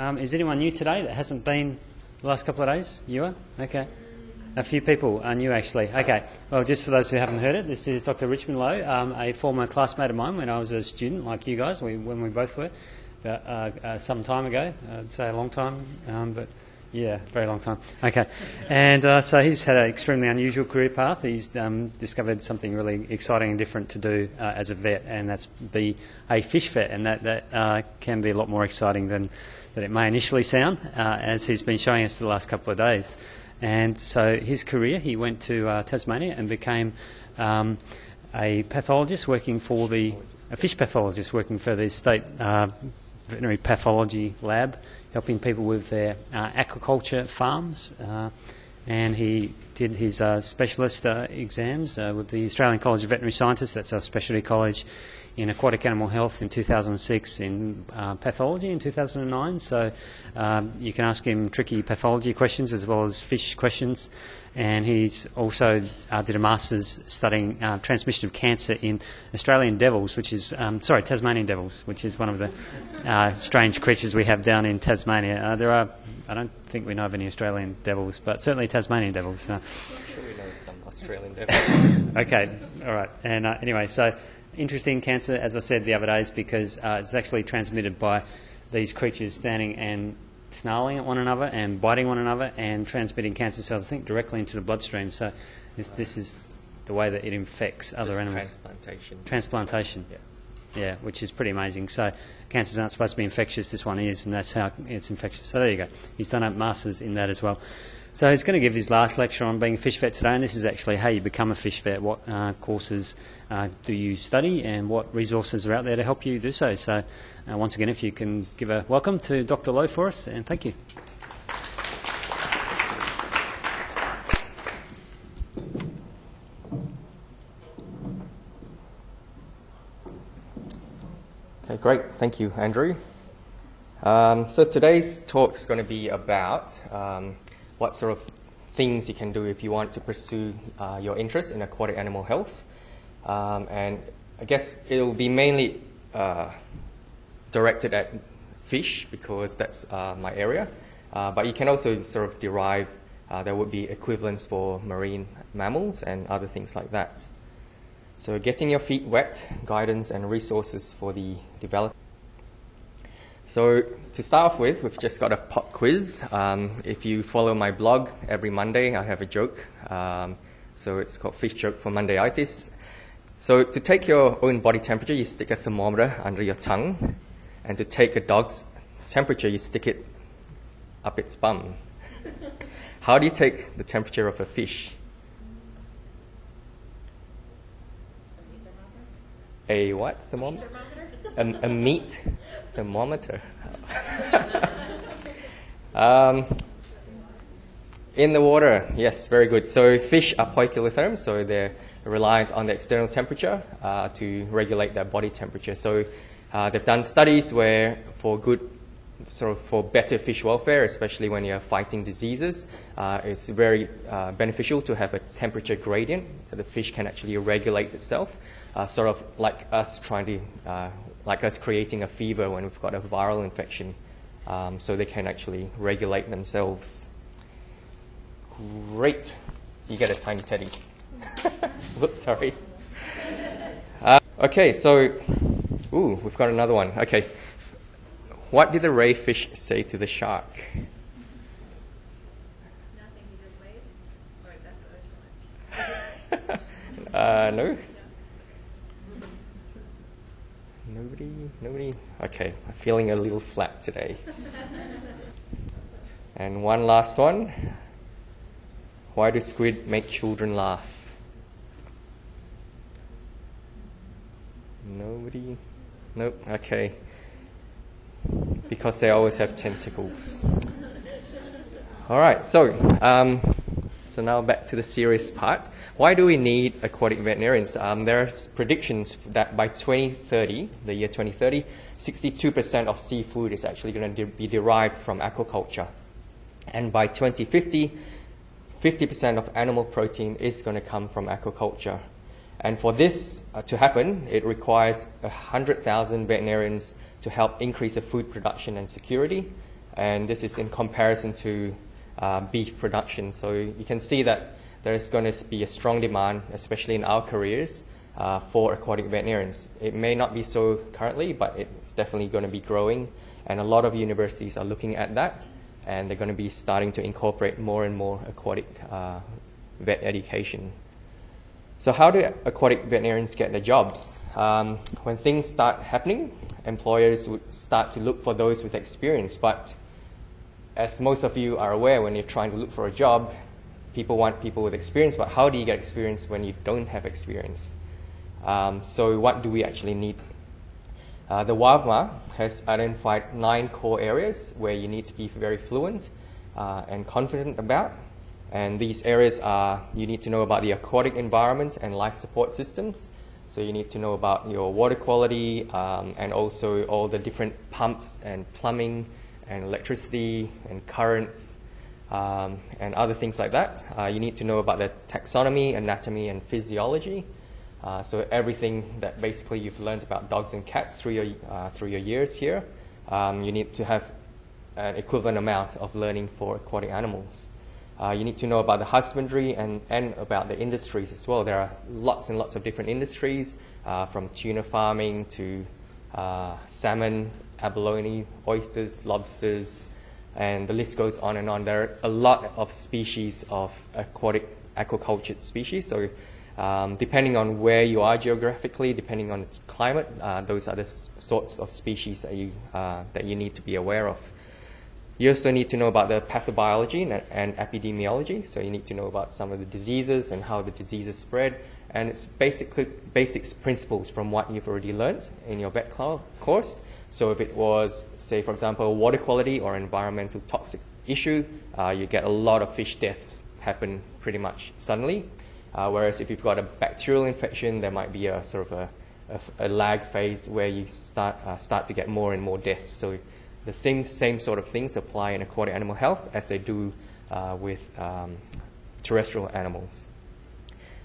Is anyone new today that hasn't been the last couple of days? You are? Okay. A few people are new, actually. Okay. Well, just for those who haven't heard it, this is Dr. Richmond-Lowe, a former classmate of mine when I was a student, like you guys, when we both were, some time ago. I'd say a long time, but yeah, very long time. Okay. And so he's had an extremely unusual career path. He's discovered something really exciting and different to do as a vet, and that's be a fish vet, and that can be a lot more exciting than that it may initially sound, as he's been showing us the last couple of days. And so his career, he went to Tasmania and became a pathologist working for a fish pathologist working for the state veterinary pathology lab, helping people with their aquaculture farms. And he did his specialist exams with the Australian College of Veterinary Sciences, that's our specialty college, in aquatic animal health in 2006, in pathology in 2009. So you can ask him tricky pathology questions as well as fish questions. And he's also did a master's studying transmission of cancer in Australian devils, which is, sorry, Tasmanian devils, which is one of the strange creatures we have down in Tasmania. There are, I don't think we know of any Australian devils, but certainly Tasmanian devils. I'm sure we know some Australian devils. Okay, all right. And anyway, so interesting in cancer, as I said the other day, is because it's actually transmitted by these creatures standing and snarling at one another and biting one another and transmitting cancer cells, I think, directly into the bloodstream. So this is the way that it infects other animals. Transplantation. Transplantation. Yeah. Yeah, which is pretty amazing. So cancers aren't supposed to be infectious. This one is, and that's how it's infectious. So there you go. He's done a master's in that as well. So he's going to give his last lecture on being a fish vet today, and this is actually how you become a fish vet. What courses do you study, and what resources are out there to help you do so? So once again, if you can give a welcome to Dr. Lowe for us, and thank you. Okay, great. Thank you, Andrew. So today's talk is going to be about what sort of things you can do if you want to pursue your interest in aquatic animal health. And I guess it'll be mainly directed at fish because that's my area. But you can also sort of derive, there would be equivalents for marine mammals and other things like that. So getting your feet wet, guidance and resources for the development. So to start off with, we've just got a pop quiz. If you follow my blog, every Monday I have a joke. So it's called Fish Joke for Mondayitis. So to take your own body temperature, you stick a thermometer under your tongue. And to take a dog's temperature, you stick it up its bum. How do you take the temperature of a fish? A what? Thermometer? A meat thermometer. In the water, yes, very good. So fish are poikilotherms, so they're reliant on the external temperature to regulate their body temperature. So they've done studies where for better fish welfare, especially when you're fighting diseases, it's very beneficial to have a temperature gradient that the fish can actually regulate itself, sort of like us trying to, like us creating a fever when we've got a viral infection, so they can actually regulate themselves. Great. So you get a tiny teddy. Whoops, sorry. Okay, so, ooh, we've got another one. Okay. What did the ray fish say to the shark? Nothing, he just waved. Sorry, that's the original one. No? Nobody? Nobody? Okay, I'm feeling a little flat today. And one last one. Why do squid make children laugh? Nobody? Nope, okay. Because they always have tentacles. All right, so so now back to the serious part. Why do we need aquatic veterinarians? There are predictions that by 2030, the year 2030, 62% of seafood is actually going to be derived from aquaculture. And by 2050, 50% of animal protein is going to come from aquaculture. And for this to happen, it requires 100,000 veterinarians to help increase the food production and security, and this is in comparison to beef production. So you can see that there is going to be a strong demand, especially in our careers, for aquatic veterinarians. It may not be so currently, but it's definitely going to be growing, and a lot of universities are looking at that, and they're going to be starting to incorporate more and more aquatic vet education. So how do aquatic veterinarians get their jobs? When things start happening, employers would start to look for those with experience, but as most of you are aware, when you're trying to look for a job, people want people with experience, but how do you get experience when you don't have experience? So what do we actually need? The WAVMA has identified 9 core areas where you need to be very fluent and confident about. And these areas are, you need to know about the aquatic environment and life support systems. So you need to know about your water quality and also all the different pumps and plumbing and electricity and currents and other things like that. You need to know about the taxonomy, anatomy and physiology. So everything that basically you've learned about dogs and cats through your years here, you need to have an equivalent amount of learning for aquatic animals. You need to know about the husbandry and about the industries as well. There are lots and lots of different industries, from tuna farming to salmon, abalone, oysters, lobsters, and the list goes on and on. There are a lot of species of aquatic aquacultured species. So depending on where you are geographically, depending on its climate, those are the sorts of species that you need to be aware of. You also need to know about the pathobiology and epidemiology, so you need to know about some of the diseases and how the diseases spread, and it's basically basics principles from what you've already learned in your vet course. So if it was, say for example, water quality or environmental toxic issue, you get a lot of fish deaths happen pretty much suddenly. Whereas if you've got a bacterial infection, there might be a sort of a lag phase where you start to get more and more deaths. So the same sort of things apply in aquatic animal health as they do with terrestrial animals.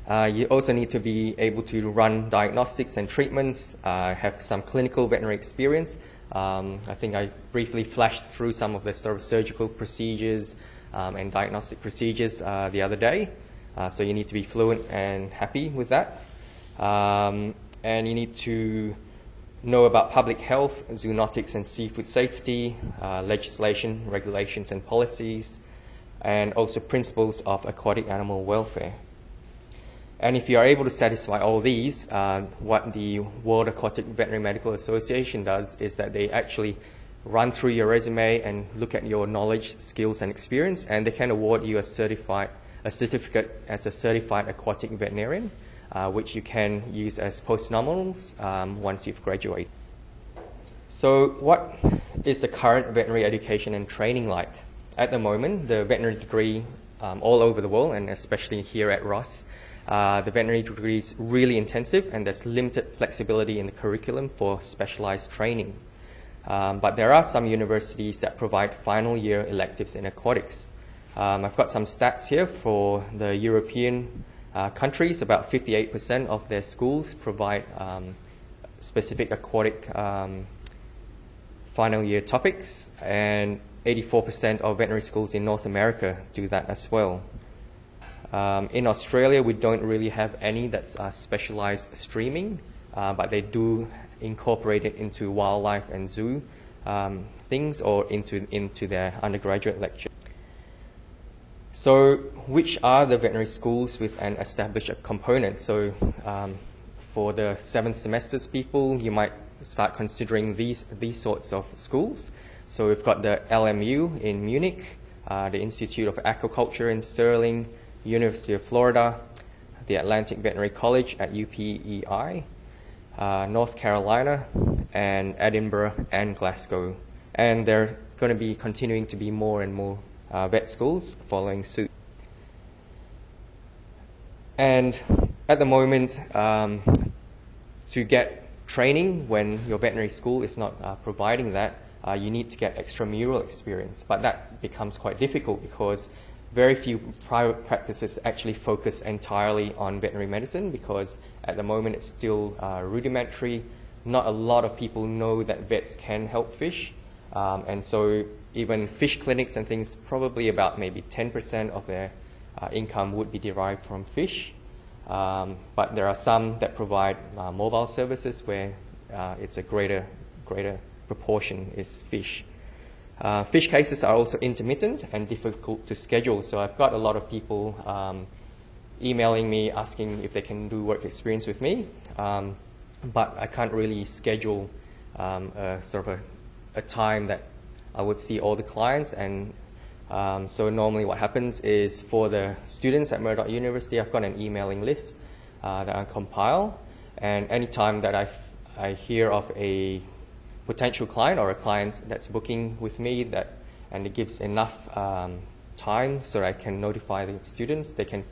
You also need to be able to run diagnostics and treatments, have some clinical veterinary experience. I think I briefly flashed through some of the sort of surgical procedures and diagnostic procedures the other day. So you need to be fluent and happy with that. And you need to know about public health, zoonotics and seafood safety, legislation, regulations and policies, and also principles of aquatic animal welfare. And if you are able to satisfy all these, what the World Aquatic Veterinary Medical Association does is that they actually run through your resume and look at your knowledge, skills and experience, and they can award you a certificate as a certified aquatic veterinarian, which you can use as post-nominals once you've graduated. So what is the current veterinary education and training like? At the moment, the veterinary degree all over the world, and especially here at Ross, the veterinary degree is really intensive, and there's limited flexibility in the curriculum for specialized training. But there are some universities that provide final year electives in aquatics. I've got some stats here for the European countries. About 58% of their schools provide specific aquatic final year topics, and 84% of veterinary schools in North America do that as well. In Australia, we don't really have any that's specialized streaming, but they do incorporate it into wildlife and zoo things, or into their undergraduate lecture. So which are the veterinary schools with an established component? So for the 7th semesters people, you might start considering these sorts of schools. So we've got the LMU in Munich, the Institute of Aquaculture in Stirling, University of Florida, the Atlantic Veterinary College at UPEI, North Carolina, and Edinburgh and Glasgow. And they're going to be continuing to be more and more vet schools following suit. And at the moment, to get training when your veterinary school is not providing that, you need to get extramural experience, but that becomes quite difficult because very few private practices actually focus entirely on veterinary medicine, because at the moment it's still rudimentary. Not a lot of people know that vets can help fish. And so even fish clinics and things, probably about maybe 10% of their income would be derived from fish. But there are some that provide mobile services where it's a greater proportion is fish. Fish cases are also intermittent and difficult to schedule, so I've got a lot of people emailing me asking if they can do work experience with me, but I can't really schedule a time that I would see all the clients. And so normally what happens is, for the students at Murdoch University, I've got an emailing list that I compile, and any time that I hear of a potential client or a client that's booking with me, that and it gives enough time so I can notify the students, they can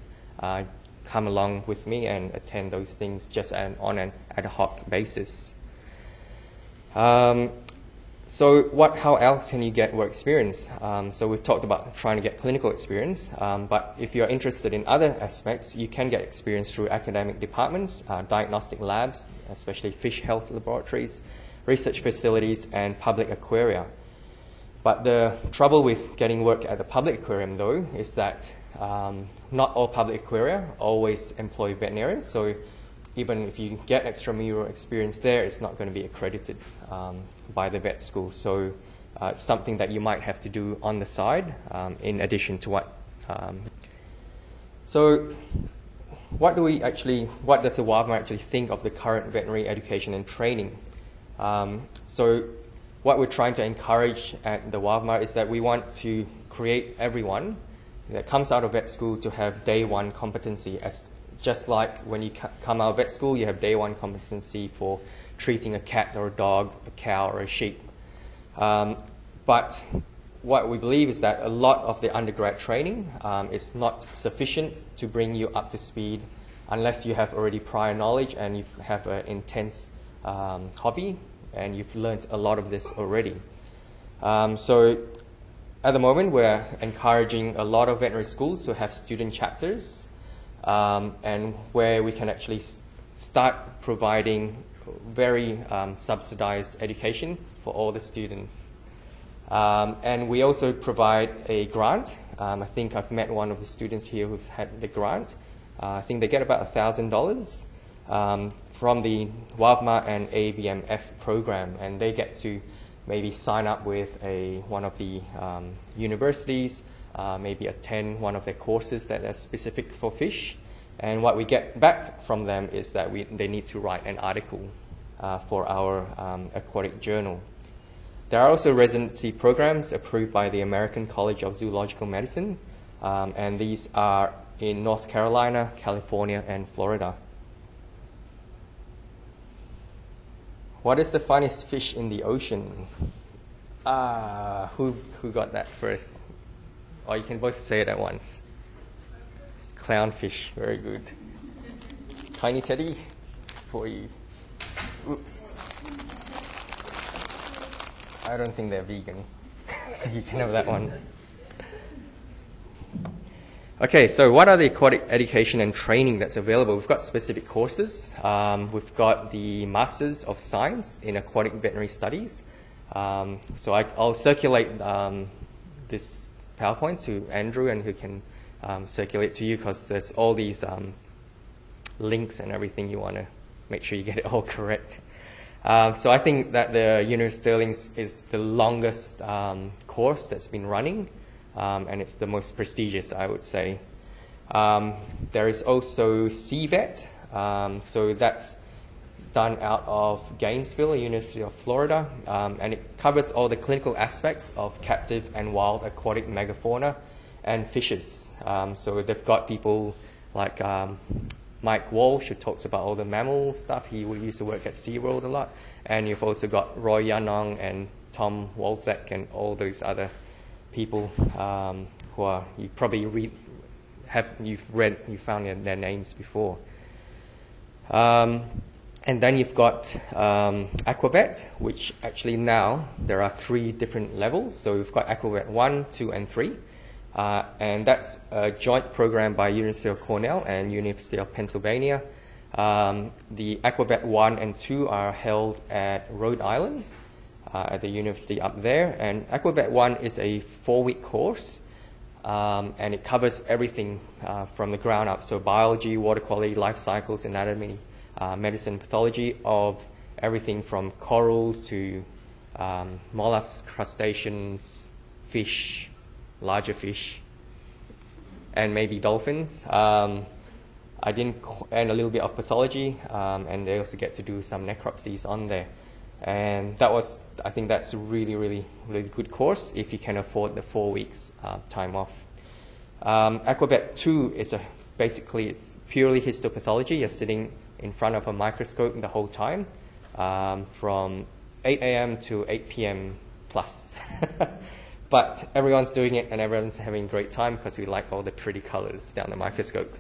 come along with me and attend those things just on an ad hoc basis. So how else can you get work experience? So we've talked about trying to get clinical experience, but if you're interested in other aspects, you can get experience through academic departments, diagnostic labs, especially fish health laboratories, research facilities, and public aquaria. But the trouble with getting work at the public aquarium, though, is that not all public aquaria always employ veterinarians, so even if you get extramural experience there, it's not going to be accredited by the vet school. So it's something that you might have to do on the side in addition to what. So what does the WAVMA actually think of the current veterinary education and training? So what we're trying to encourage at the WAVMA is that we want to create everyone that comes out of vet school to have day 1 competency. Just like when you come out of vet school, you have day 1 competency for treating a cat or a dog, a cow or a sheep. But what we believe is that a lot of the undergrad training is not sufficient to bring you up to speed unless you have already prior knowledge and you have an intense hobby and you've learned a lot of this already. So at the moment, we're encouraging a lot of veterinary schools to have student chapters, and where we can actually start providing very subsidized education for all the students. And we also provide a grant. I think I've met one of the students here who've had the grant. I think they get about $1,000 from the WAVMA and AVMF program, and they get to maybe sign up with one of the universities, maybe attend one of their courses that are specific for fish. And what we get back from them is that they need to write an article for our aquatic journal. There are also residency programs approved by the American College of Zoological Medicine, and these are in North Carolina, California, and Florida. What is the funniest fish in the ocean? Who got that first? Or you can both say it at once. Clownfish, very good. Tiny Teddy, for you. Oops. I don't think they're vegan, so you can have that one. Okay, so what are the aquatic education and training that's available? We've got specific courses. We've got the Masters of Science in Aquatic Veterinary Studies. So I'll circulate this PowerPoint to Andrew, and who can circulate to you, because there's all these links and everything. You want to make sure you get it all correct. So I think that the University of Stirling is the longest course that's been running. And it's the most prestigious, I would say. There is also CVET, so that's done out of Gainesville, University of Florida, and it covers all the clinical aspects of captive and wild aquatic megafauna and fishes. So they've got people like Mike Walsh, who talks about all the mammal stuff. He used to work at SeaWorld a lot. And you've also got Roy Yanong and Tom Walczak and all those other people who are, you probably you found their names before. And then you've got Aquavet, which actually now there are 3 different levels. So we've got Aquavet 1, 2, and 3, and that's a joint program by University of Cornell and University of Pennsylvania. The Aquavet 1 and 2 are held at Rhode Island. at the university up there. And Aquavet 1 is a 4-week course, and it covers everything from the ground up. So biology, water quality, life cycles, anatomy, medicine, pathology of everything from corals to mollusks, crustaceans, fish, larger fish, and maybe dolphins. I didn't, and a little bit of pathology, and they also get to do some necropsies on there. And that was, I think that's a really, really, really good course if you can afford the 4 weeks time off. Aquavet 2 is basically, it's purely histopathology. You're sitting in front of a microscope the whole time, from 8 AM to 8 PM plus. But everyone's doing it and everyone's having a great time because we like all the pretty colors down the microscope.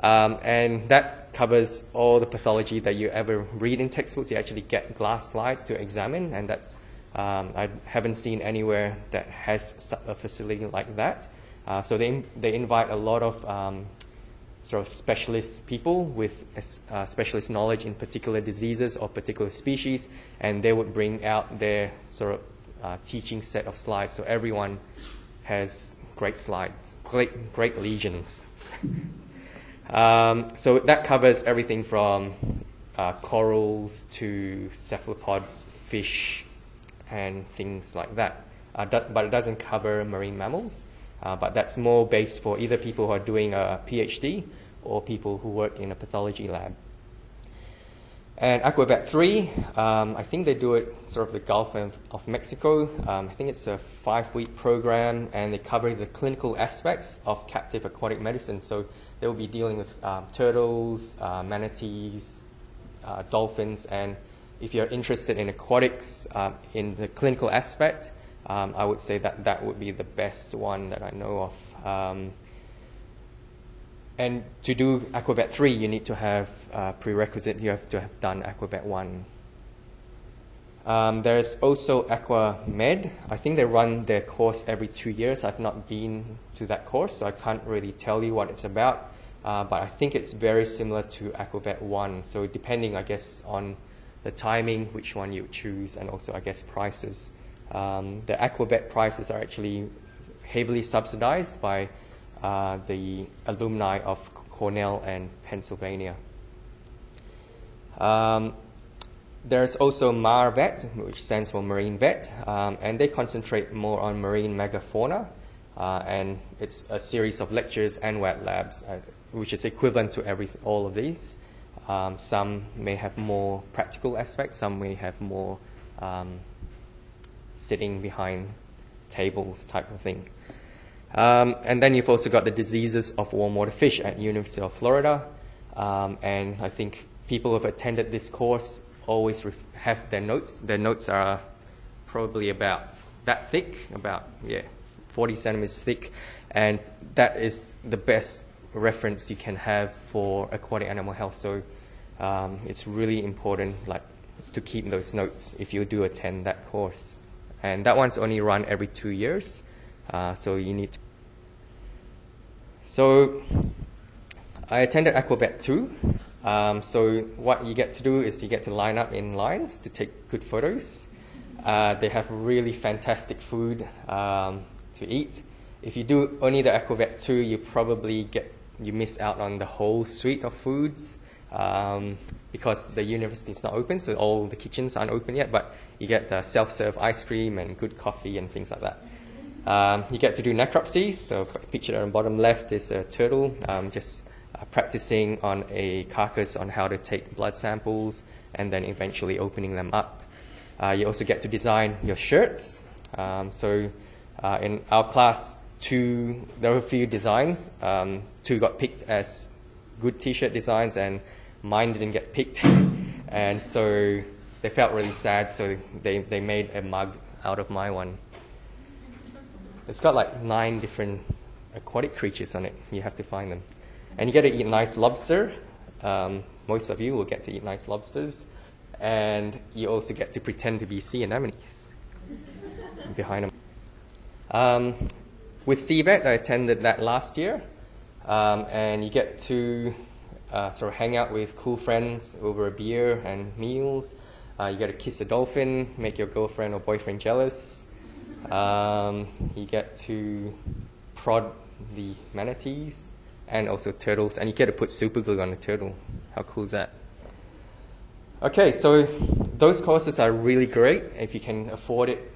And that covers all the pathology that you ever read in textbooks. You actually get glass slides to examine, and that's, I haven't seen anywhere that has a facility like that. So they invite a lot of sort of specialist people with specialist knowledge in particular diseases or particular species, and they would bring out their sort of teaching set of slides. So everyone has great slides, great lesions. So that covers everything from corals to cephalopods, fish, and things like that. But it doesn't cover marine mammals, but that's more based for either people who are doing a PhD or people who work in a pathology lab. And Aquavet 3, I think they do it sort of the Gulf of Mexico. I think it's a 5-week program, and they cover the clinical aspects of captive aquatic medicine. So they will be dealing with turtles, manatees, dolphins, and if you're interested in aquatics, in the clinical aspect, I would say that that would be the best one that I know of. And to do Aquavet 3, you need to have prerequisite. You have to have done Aquavet 1. There's also AquaMed. I think they run their course every 2 years. I've not been to that course, so I can't really tell you what it's about. But I think it's very similar to Aquavet 1. So depending, I guess, on the timing, which one you choose, and also, I guess, prices. The Aquavet prices are actually heavily subsidized by the alumni of Cornell and Pennsylvania. There's also MarVet, which stands for Marine Vet, and they concentrate more on marine megafauna, and it's a series of lectures and wet labs, which is equivalent to all of these. Some may have more practical aspects, some may have more sitting behind tables type of thing. And then you've also got the diseases of warm water fish at University of Florida. And I think people who have attended this course always have their notes. Their notes are probably about that thick, about 40 centimeters thick. And that is the best reference you can have for aquatic animal health. So it's really important to keep those notes if you do attend that course. And that one's only run every 2 years. So you need to. So I attended Aquavet 2. So what you get to do is you get to line up in lines to take good photos. They have really fantastic food to eat. If you do only the Aquavet 2, you probably you miss out on the whole suite of foods because the university is not open, so all the kitchens aren't open yet. But you get the self-serve ice cream and good coffee and things like that. You get to do necropsies. So picture on the bottom left is a turtle just practicing on a carcass on how to take blood samples and then eventually opening them up. You also get to design your shirts. So in our class, there were a few designs. 2 got picked as good t-shirt designs and mine didn't get picked. And so they felt really sad, so they made a mug out of my one. It's got 9 different aquatic creatures on it. You have to find them. And you get to eat nice lobster. Most of you will get to eat nice lobsters. And you also get to pretend to be sea anemones behind them. With CVET, I attended that last year. And you get to sort of hang out with cool friends over a beer and meals. You got to kiss a dolphin, make your girlfriend or boyfriend jealous. You get to prod the manatees and also turtles, and you get to put super glue on a turtle. How cool is that? Okay, so those courses are really great if you can afford it,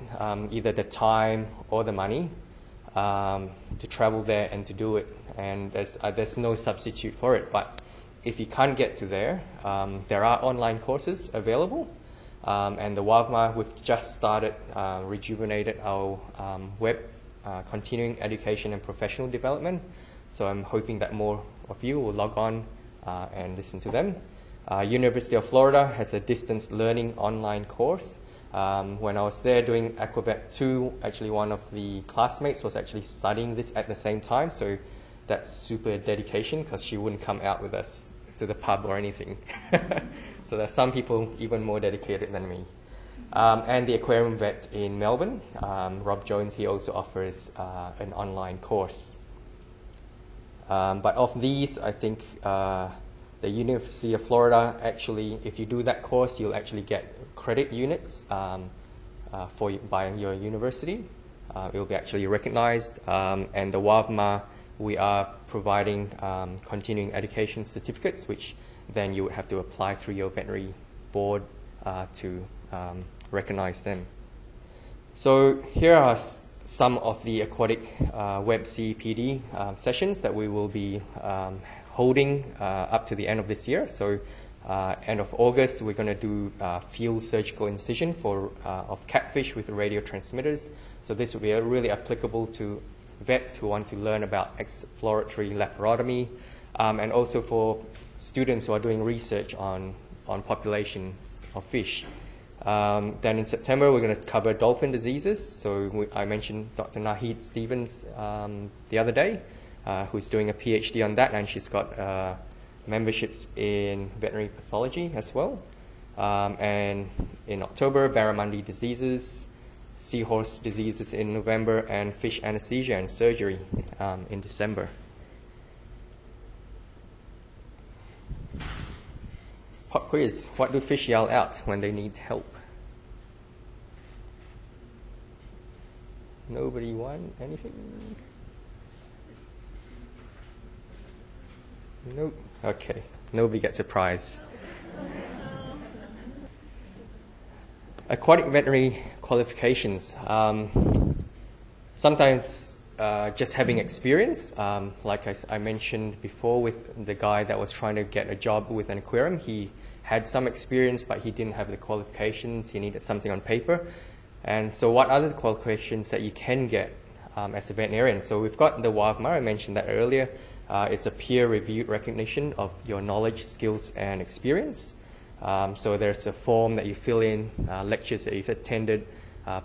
either the time or the money to travel there and to do it. And there's no substitute for it. But if you can't get to there, there are online courses available. And the WAVMA, we've just started, rejuvenated our web continuing education and professional development. So I'm hoping that more of you will log on and listen to them. University of Florida has a distance learning online course. When I was there doing Aquavet 2, actually one of the classmates was actually studying this at the same time. So that's super dedication, because she wouldn't come out with us to the pub or anything. So there's some people even more dedicated than me. And the Aquarium Vet in Melbourne, Rob Jones, he also offers an online course. But of these, I think the University of Florida, actually, if you do that course, you'll actually get credit units by your university. It will be actually recognized. And the WAVMA, we are providing continuing education certificates, which then you would have to apply through your veterinary board to recognize them. So here are some of the aquatic web CPD sessions that we will be holding up to the end of this year. So end of August, we're going to do field surgical incision of catfish with radio transmitters. So this will be really applicable to vets who want to learn about exploratory laparotomy, and also for students who are doing research on populations of fish. Then in September, we're going to cover dolphin diseases. So I mentioned Dr. Nahid Stevens the other day, who's doing a PhD on that, and she's got memberships in veterinary pathology as well. And in October, Barramundi diseases, seahorse diseases in November, and fish anesthesia and surgery in December. Pop quiz. What do fish yell out when they need help? Nobody won anything? Nope. Okay. Nobody gets a prize. Aquatic veterinary qualifications. Sometimes just having experience, like I mentioned before with the guy that was trying to get a job with an aquarium, he had some experience, but he didn't have the qualifications. He needed something on paper. And so what are the qualifications that you can get as a veterinarian? So we've got the WAVMA, I mentioned that earlier. It's a peer-reviewed recognition of your knowledge, skills, and experience. So there's a form that you fill in, lectures that you've attended,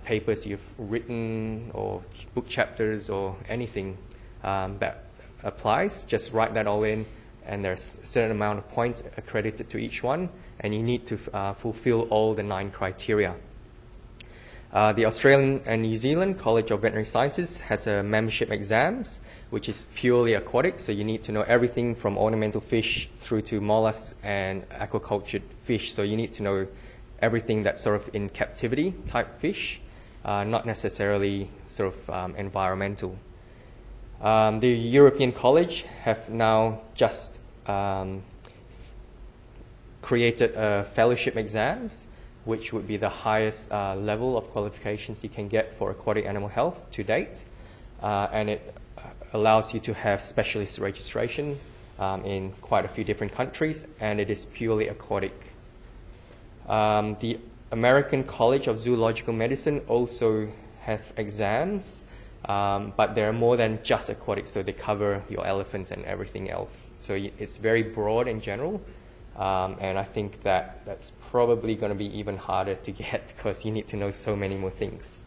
papers you've written, or book chapters, or anything that applies. Just write that all in, and there's a certain amount of points accredited to each one, and you need to fulfill all the 9 criteria. The Australian and New Zealand College of Veterinary Sciences has a membership exams, which is purely aquatic, so you need to know everything from ornamental fish through to mollusks and aquacultured fish, so you need to know everything that's sort of in captivity type fish, not necessarily sort of environmental. The European College have now just created fellowship exams, which would be the highest level of qualifications you can get for aquatic animal health to date. And it allows you to have specialist registration in quite a few different countries, and it is purely aquatic. The American College of Zoological Medicine also have exams, but they're more than just aquatic, so they cover your elephants and everything else. So it's very broad in general, and I think that's probably going to be even harder to get, because you need to know so many more things.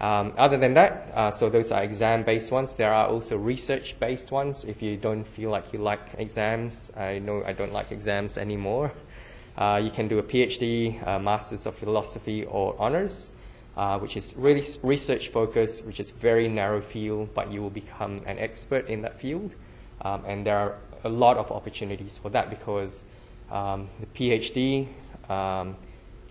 Other than that, so those are exam-based ones. There are also research-based ones. If you don't feel like you like exams, I know I don't like exams anymore. You can do a PhD, a Masters of Philosophy, or Honours, which is really research-focused, which is very narrow field, but you will become an expert in that field. And there are a lot of opportunities for that, because the PhD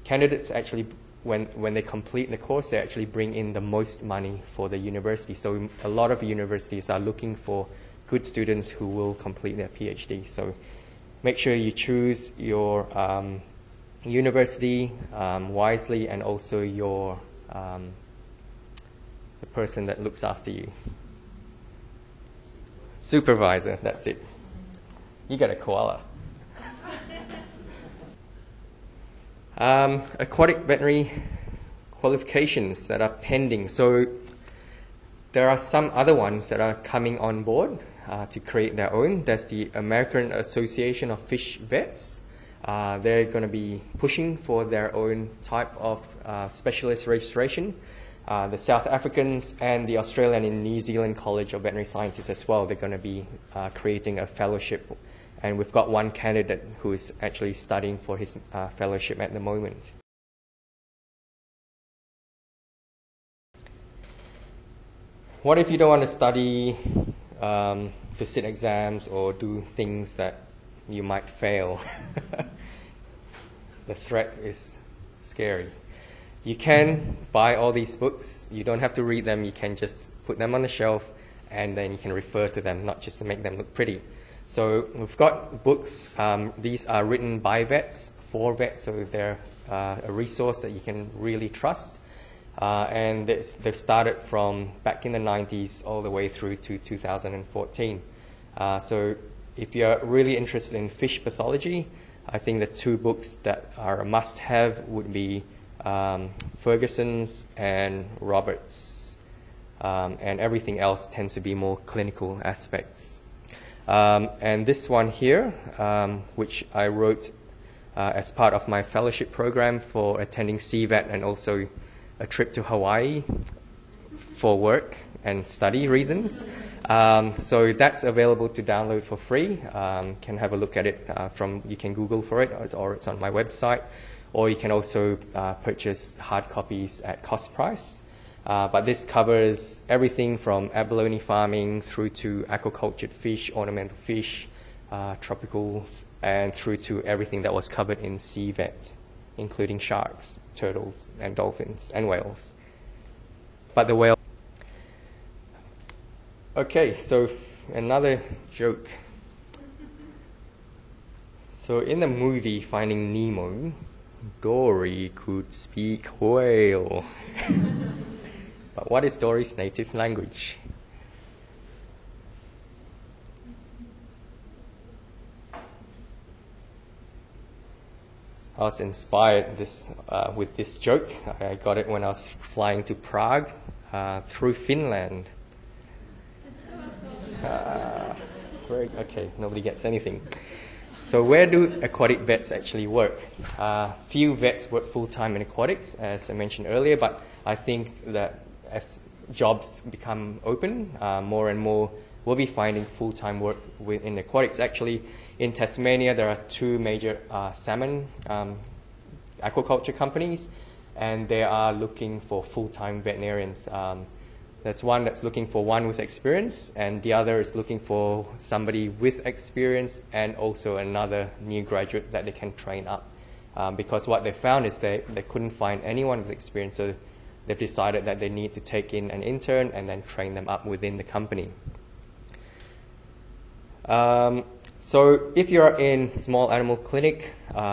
candidates actually, when they complete the course, they actually bring in the most money for the university. So a lot of universities are looking for good students who will complete their PhD. So make sure you choose your university wisely, and also your the person that looks after you. Supervisor, that's it. You got a koala. Aquatic veterinary qualifications that are pending. So there are some other ones that are coming on board to create their own. That's the American Association of Fish Vets. They're going to be pushing for their own type of specialist registration. The South Africans and the Australian and New Zealand College of Veterinary Sciences as well, they're going to be creating a fellowship. And we've got one candidate who is actually studying for his fellowship at the moment. What if you don't want to study to sit exams or do things that you might fail? The threat is scary. You can buy all these books. You don't have to read them. You can just put them on the shelf, and then you can refer to them, not just to make them look pretty. So we've got books. These are written by vets, for vets, so they're a resource that you can really trust. And they've started from back in the 90s all the way through to 2014. So if you're really interested in fish pathology, I think the two books that are a must-have would be Ferguson's and Roberts, and everything else tends to be more clinical aspects. And this one here, which I wrote as part of my fellowship program for attending CVET, and also a trip to Hawaii for work and study reasons. So that's available to download for free. Can have a look at it from, you can Google for it, or it's on my website. Or you can also purchase hard copies at cost price. But this covers everything from abalone farming through to aquacultured fish, ornamental fish, tropicals, and through to everything that was covered in SeaVet, including sharks, turtles, and dolphins, and whales. But the whale... Okay, so another joke. So in the movie Finding Nemo, Dory could speak whale. But what is Dory's native language? I was inspired with this joke. I got it when I was flying to Prague through Finland. Great. Okay, nobody gets anything. So where do aquatic vets actually work? Few vets work full-time in aquatics, as I mentioned earlier, but I think that as jobs become open, more and more we'll be finding full-time work in aquatics. Actually, in Tasmania, there are two major salmon aquaculture companies, and they are looking for full-time veterinarians. That's one that's looking for one with experience, and the other is looking for somebody with experience and also another new graduate that they can train up. Because what they found is they couldn't find anyone with experience, so they've decided that they need to take in an intern and then train them up within the company. So if you're in small animal clinic,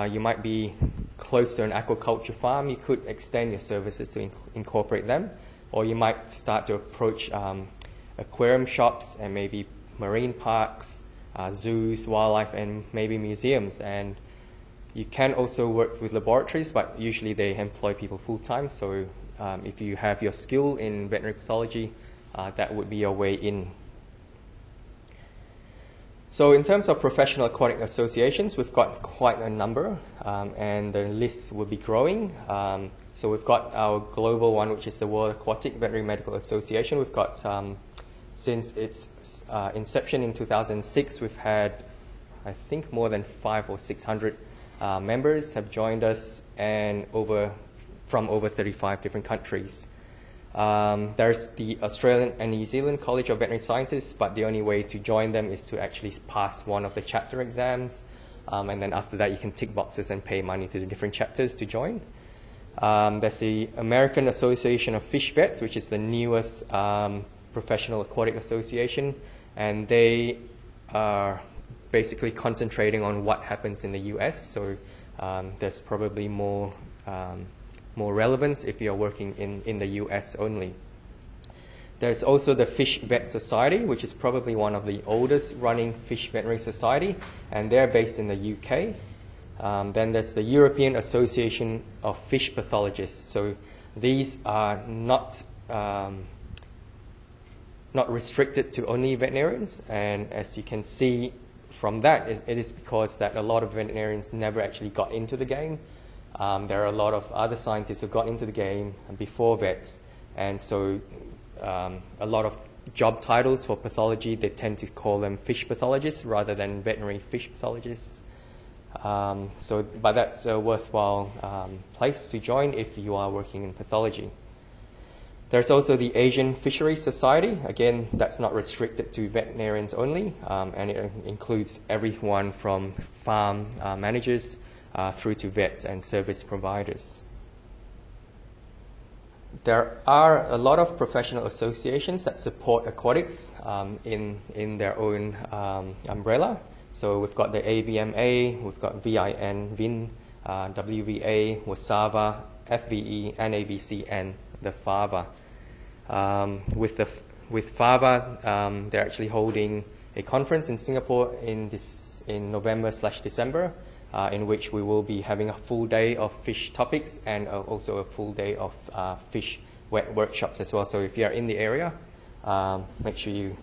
you might be close to an aquaculture farm, you could extend your services to incorporate them. Or you might start to approach aquarium shops and maybe marine parks, zoos, wildlife, and maybe museums. And you can also work with laboratories, but usually they employ people full-time. So if you have your skill in veterinary pathology, that would be your way in. So in terms of professional aquatic associations, we've got quite a number, and the list will be growing. So we've got our global one, which is the World Aquatic Veterinary Medical Association. We've got, since its inception in 2006, we've had, I think, more than 500 or 600 members have joined us, and from over 35 different countries. There's the Australian and New Zealand College of Veterinary Sciences, but the only way to join them is to actually pass one of the chapter exams and then after that you can tick boxes and pay money to the different chapters to join. There's the American Association of Fish Vets, which is the newest professional aquatic association, and they are basically concentrating on what happens in the US, so there's probably more relevance if you're working in the US only. There's also the Fish Vet Society, which is probably one of the oldest running fish veterinary society, and they're based in the UK. Then there's the European Association of Fish Pathologists. So these are not restricted to only veterinarians, and as you can see from that, it is because that a lot of veterinarians never actually got into the game. There are a lot of other scientists who got into the game before vets, and so a lot of job titles for pathology, they tend to call them fish pathologists rather than veterinary fish pathologists. But that's a worthwhile place to join if you are working in pathology. There's also the Asian Fisheries Society. Again, that's not restricted to veterinarians only, and it includes everyone from farm managers through to vets and service providers. There are a lot of professional associations that support aquatics in their own umbrella. So we've got the AVMA, we've got VIN, WVA, WASAVA, FVE, NAVC, and the FAVA. With FAVA, they're actually holding a conference in Singapore in November/December, in which we will be having a full day of fish topics and also a full day of fish workshops as well. So if you are in the area, make sure you.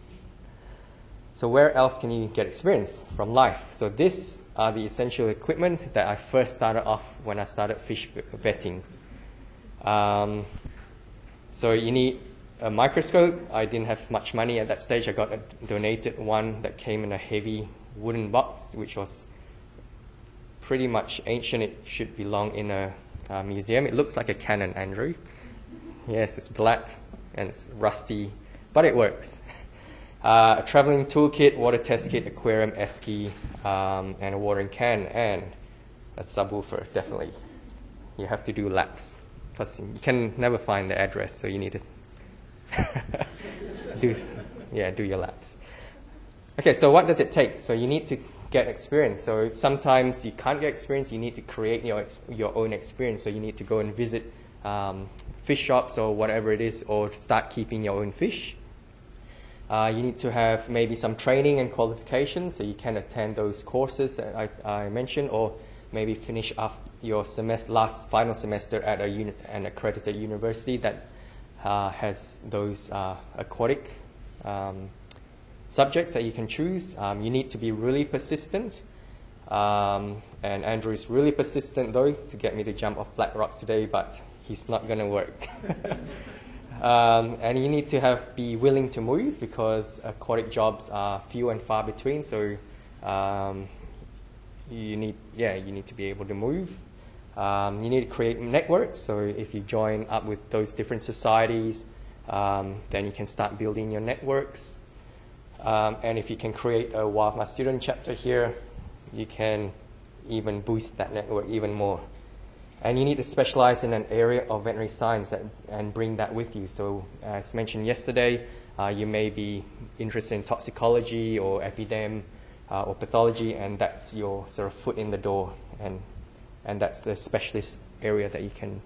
So where else can you get experience from life? So these are the essential equipment that I first started off when I started fish vetting. So you need a microscope. I didn't have much money at that stage. I got a donated one that came in a heavy wooden box, which was pretty much ancient. It should belong in a museum. It looks like a Canon, Andrew. Yes, it's black and it's rusty, but it works. A traveling toolkit, water test kit, aquarium, esky, and a watering can, and a subwoofer, definitely. You have to do laps, because you can never find the address, so you need to do your laps. Okay, so what does it take? So you need to get experience. So sometimes you can't get experience, you need to create your own experience, so you need to go and visit fish shops or whatever it is, or start keeping your own fish. You need to have maybe some training and qualifications, so you can attend those courses that I mentioned, or maybe finish off your final semester at an accredited university that has those aquatic subjects that you can choose. You need to be really persistent, and Andrew is really persistent though to get me to jump off black rocks today, but he's not going to work. And you need to be willing to move, because aquatic jobs are few and far between. So you need to be able to move. You need to create networks. So if you join up with those different societies, then you can start building your networks. And if you can create a WAVMA student chapter here, you can even boost that network even more. And you need to specialize in an area of veterinary science and bring that with you. So as mentioned yesterday, you may be interested in toxicology or epidem or pathology, and that's your sort of foot in the door, and that's the specialist area that you can.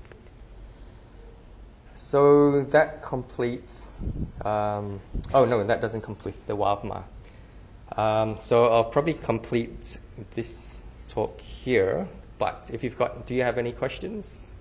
So that completes, oh no, that doesn't complete the WAVMA. So I'll probably complete this talk here. But if you've got, do you have any questions?